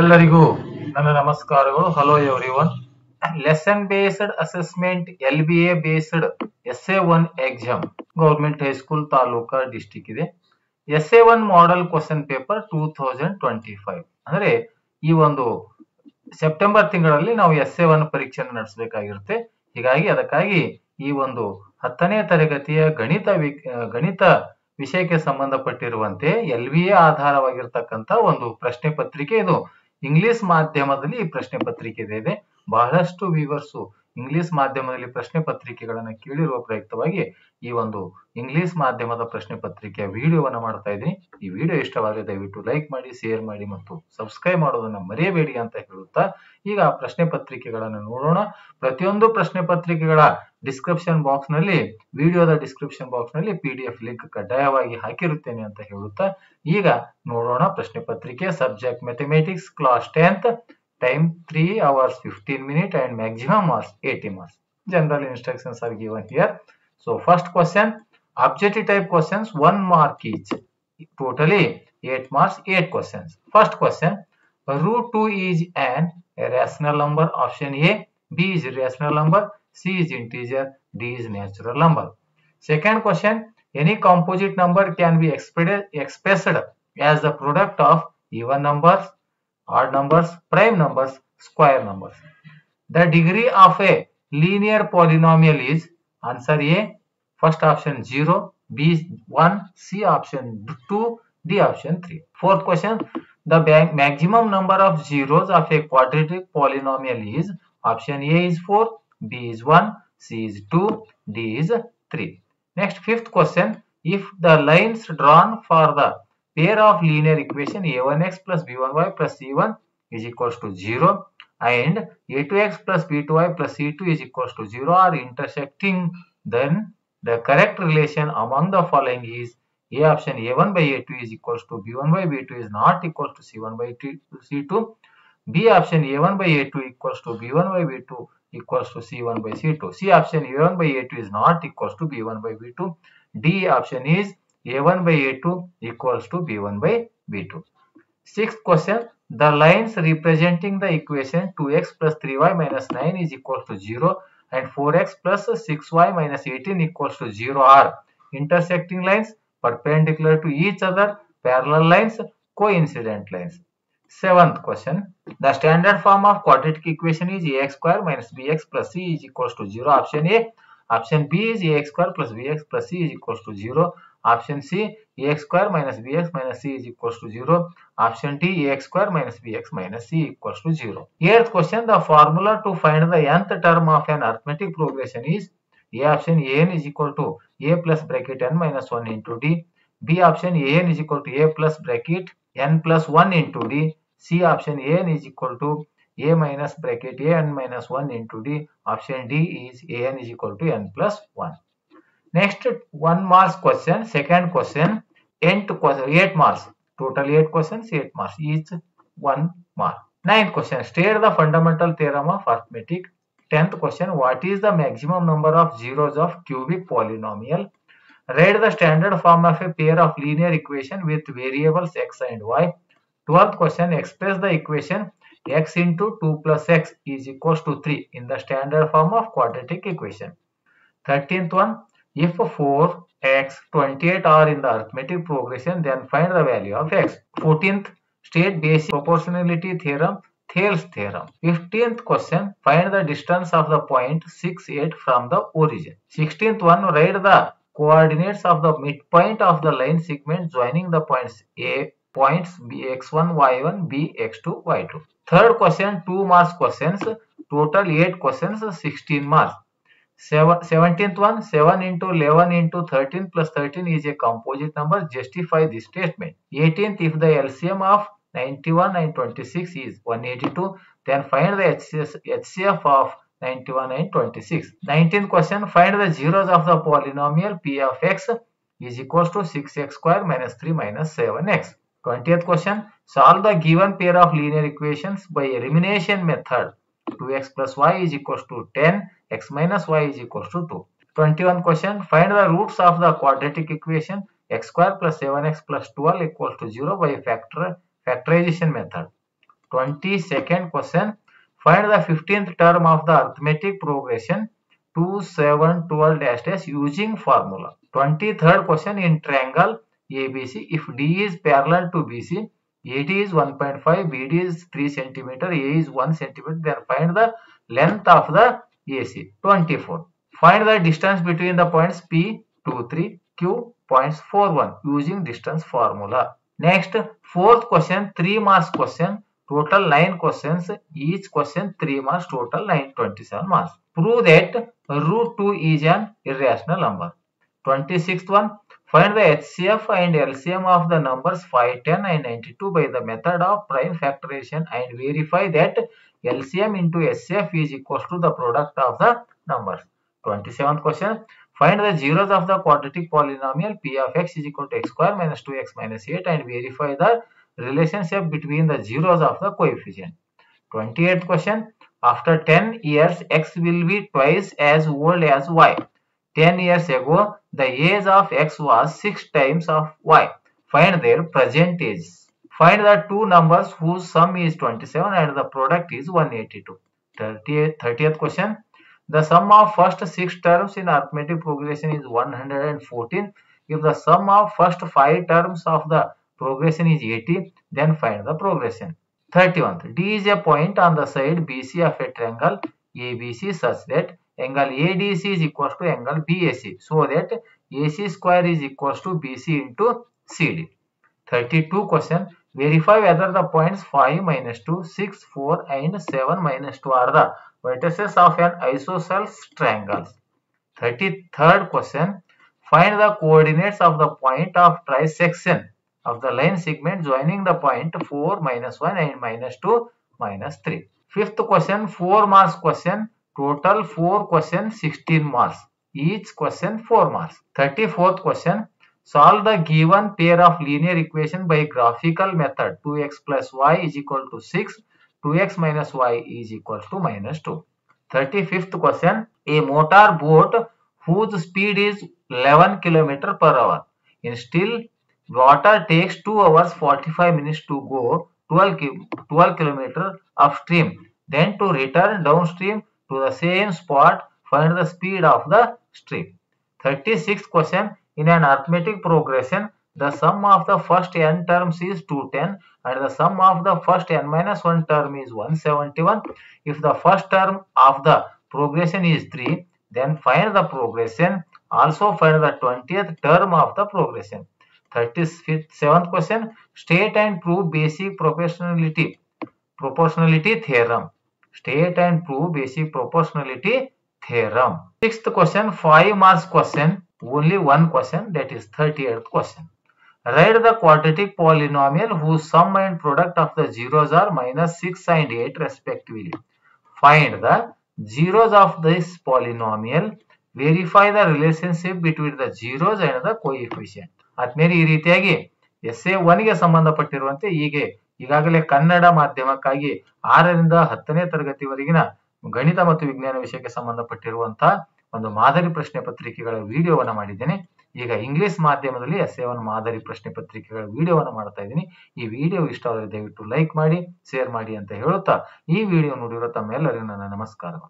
ಎಲ್ಲರಿಗೂ ನನ್ನ ನಮಸ್ಕಾರಗಳು. Hello everyone. Lesson based assessment LBA based SA1 exam government high school taluka district ಇದೆ. SA1 ಮಾಡೆಲ್ ಕ್ವಶನ್ ಪೇಪರ್ 2025 ಅಂದ್ರೆ ಈ ಒಂದು ಸೆಪ್ಟೆಂಬರ್ ತಿಂಗಳಲ್ಲಿ ನಾವು SA1 ಪರೀಕ್ಷೆಯನ್ನು ನಡೆಸಬೇಕಾಗಿರುತ್ತೆ. ಹೀಗಾಗಿ ಅದಕ್ಕಾಗಿ ಈ ಒಂದು 10ನೇ ತರಗತಿಯ ಗಣಿತ ವಿಷಯಕ್ಕೆ ಸಂಬಂಧಪಟ್ಟಿರುವಂತೆ LBA ಆಧಾರವಾಗಿರ್ತಕ್ಕಂಥ ಒಂದು ಪ್ರಶ್ನೆ ಪತ್ರಿಕೆ ಇದು. ಇಂಗ್ಲಿಷ್ ಮಾಧ್ಯಮದಲ್ಲಿ ಈ ಪ್ರಶ್ನೆ ಪತ್ರಿಕೆ ಇದೆ. ಬಹಳಷ್ಟು ವ್ಯೂವರ್ಸು ಇಂಗ್ಲಿಷ್ ಮಾಧ್ಯಮದಲ್ಲಿ ಪ್ರಶ್ನೆ ಪತ್ರಿಕೆಗಳನ್ನು ಕೇಳಿರುವ ಪ್ರಯುಕ್ತವಾಗಿ ಈ ಒಂದು ಇಂಗ್ಲಿಷ್ ಮಾಧ್ಯಮದ ಪ್ರಶ್ನೆ ಪತ್ರಿಕೆಯ ವಿಡಿಯೋವನ್ನು ಮಾಡ್ತಾ ಇದ್ದೀನಿ. ಈ ವಿಡಿಯೋ ಇಷ್ಟವಾದರೆ ದಯವಿಟ್ಟು ಲೈಕ್ ಮಾಡಿ, ಶೇರ್ ಮಾಡಿ ಮತ್ತು ಸಬ್ಸ್ಕ್ರೈಬ್ ಮಾಡೋದನ್ನ ಮರೆಯಬೇಡಿ ಅಂತ ಹೇಳುತ್ತಾ ಈಗ ಆ ಪ್ರಶ್ನೆ ಪತ್ರಿಕೆಗಳನ್ನು ನೋಡೋಣ. ಪ್ರತಿಯೊಂದು ಪ್ರಶ್ನೆ ಪತ್ರಿಕೆಗಳ ಡಿಸ್ಕ್ರಿಪ್ಷನ್ ಬಾಕ್ಸ್ ನಲ್ಲಿ, ವಿಡಿಯೋದ ಡಿಸ್ಕ್ರಿಪ್ಷನ್ ಬಾಕ್ಸ್ ನಲ್ಲಿ PDF ಲಿಂಕ್ ಕಡ್ಡಾಯವಾಗಿ ಹಾಕಿರುತ್ತೇನೆ ಅಂತ ಹೇಳುತ್ತಾ ಈಗ ನೋಡೋಣ ಪ್ರಶ್ನೆ ಪತ್ರಿಕೆ. Subject mathematics, class 10th, time 3 hours 15 minutes and maximum marks 80 marks. General instructions are given here. So first question, objective type questions, 1 mark each, totally 8 marks, 8 questions. First question, root 2 is an irrational number. Option A. B is irrational number, C is integer, D is natural number. Second question, any composite number can be expressed as the product of even numbers, odd numbers, prime numbers, square numbers. The degree of a linear polynomial is, answer A, first option 0, B 1, C option 2, D option 3. Fourth question, the maximum number of zeros of a quadratic polynomial is, option A is 4, B is 1, C is 2, D is 3. Next, fifth question, if the lines drawn for the pair of linear equation a1x plus b1y plus c1 is equals to 0 and a2x plus b2y plus c2 is equals to 0 are intersecting, then the correct relation among the following is, A option a1 by a2 is equals to b1 by b2 is not equals to c1 by c2, B option a1 by a2 equals to b1 by b2 equals to c1 by c2, C option a1 by a2 is not equals to b1 by b2, D option is a1 by a2 equals to b1 by b2. Sixth question, the lines representing the equation 2x plus 3y minus 9 is equals to 0 and 4x plus 6y minus 18 equals to 0 are intersecting lines, perpendicular to each other, parallel lines, coincident lines. Seventh question, the standard form of quadratic equation is ax square minus bx plus c is equals to 0. Option A. Option B is ax square plus bx plus c is equals to 0. Option C, ax square minus bx minus c is equals to 0. Option D, ax square minus bx minus c equals to 0. Eighth question, the formula to find the nth term of an arithmetic progression is, A option an is equal to a plus bracket n minus 1 into d. B option an is equal to a plus bracket n plus 1 into d. C option an is equal to a minus bracket a n minus 1 into d. Option D is an is equal to n plus 1. Next, 1 mark question, second question, 8 marks, total 8 questions, 8 marks, each 1 mark. Ninth question, state the fundamental theorem of arithmetic. 10th question, what is the maximum number of zeros of cubic polynomial? Write the standard form of a pair of linear equation with variables x and y. 12th question, express the equation x into 2 plus x is equals to 3 in the standard form of quadratic equation. 13th one, if 4x, 28 are in the arithmetic progression, then find the value of x. 14th, state basic proportionality theorem, Thales theorem. 15th question, find the distance of the point 6, 8 from the origin. 16th one, write the coordinates of the midpoint of the line segment joining the points A, points B, x1, y1, B, x2, y2. Third question, 2 marks questions, total 8 questions, 16 marks. 17th one, 7 into 11 into 13 plus 13 is a composite number. Justify this statement. 18th, if the LCM of 91 and 26 is 182, then find the HCF of 91 and 26. 19th question, find the zeros of the polynomial P of x is equals to 6x square minus 3 minus 7x. 20th question, solve the given pair of linear equations by elimination method. 2x plus y is equals to 10, x minus y is equals to 2. 21 question, find the roots of the quadratic equation x square plus 7x plus 12 equals to 0 by factorization method. 22nd question. Find the 15th term of the arithmetic progression 2, 7, 12 dash using formula. 23rd question. In triangle ABC, if D is parallel to BC, AD is 1.5, BD is 3 cm, A is 1 cm, then find the length of the AC. 24. Find the distance between the points P, 2, 3, Q, points 4, 1 using distance formula. Next, 4th question, 3 marks question, total 9 questions, each question 3 marks, total 27 marks. Prove that root 2 is an irrational number. 26th one, find the HCF and LCM of the numbers 5, 10 and 92 by the method of prime factorization and verify that LCM into HCF is equals to the product of the numbers. 27th question. Find the zeros of the quadratic polynomial P of x is equal to x square minus 2x minus 8 and verify the relationship between the zeros of the coefficient. 28th question. After 10 years, x will be twice as old as y. 10 years ago, the age of x was 6 times of y. Find their present age. Find the two numbers whose sum is 27 and the product is 182. 30th question. The sum of first 6 terms in arithmetic progression is 114. If the sum of first 5 terms of the progression is 80, then find the progression. 31. D is a point on the side BC of a triangle ABC such that angle ADC is equal to angle BAC. So that AC square is equal to BC into CD. 32 question. Verify whether the points 5, minus 2, 6, 4 and 7, minus 2 are the vertices of an isosceles triangle. 33rd question. Find the coordinates of the point of trisection of the line segment joining the point 4, minus 1 and minus 2, minus 3. 5th question, 4 marks question. Total 4 questions, 16 marks. Each question 4 marks. 34th question. Solve the given pair of linear equation by graphical method. 2x plus y is equal to 6. 2x minus y is equal to minus 2. 35th question. A motor boat whose speed is 11 km per hour. In still water takes 2 hours 45 minutes to go 12 km upstream. Then to return downstream to the same spot, find the speed of the stream. 36th question. In an arithmetic progression, the sum of the first n terms is 210 and the sum of the first n minus 1 term is 171. If the first term of the progression is 3, then find the progression. Also find the 20th term of the progression. 37th question. State and prove basic proportionality theorem. State and prove basic proportionality theorem. 6th question, 5 marks question. Only one question, that is 38th question. Write the quadratic polynomial whose sum and product of the zeros are minus 6 and 8 respectively. Find the zeros of this polynomial. Verify the relationship between the zeros and the coefficient. Atmeri ee reetiyagi SA1 ge sambandhappattiruvante hige ಈಗಾಗಲೇ ಕನ್ನಡ ಮಾಧ್ಯಮಕ್ಕಾಗಿ 6ರಿಂದ 10ನೇ ತರಗತಿವರೆಗಿನ ಗಣಿತ ಮತ್ತು ವಿಜ್ಞಾನ ವಿಷಯಕ್ಕೆ ಸಂಬಂಧಪಟ್ಟಿರುವಂತಹ ಒಂದು ಮಾದರಿ ಪ್ರಶ್ನೆ ಪತ್ರಿಕೆಗಳ ವಿಡಿಯೋವನ್ನು ಮಾಡಿದ್ದೇನೆ. ಈಗ ಇಂಗ್ಲಿಷ್ ಮಾಧ್ಯಮದಲ್ಲಿ SA1 ಮಾದರಿ ಪ್ರಶ್ನೆ ಪತ್ರಿಕೆಗಳ ವಿಡಿಯೋವನ್ನು ಮಾಡ್ತಾ ಇದ್ದೀನಿ. ಈ ವಿಡಿಯೋ ಇಷ್ಟವಾದರೆ ದಯವಿಟ್ಟು ಲೈಕ್ ಮಾಡಿ, ಶೇರ್ ಮಾಡಿ ಅಂತ ಹೇಳುತ್ತಾ ಈ ವಿಡಿಯೋ ನೋಡಿರೋ ತಮ್ಮೆಲ್ಲರಿಗೂ ನನ್ನ ನಮಸ್ಕಾರಗಳು.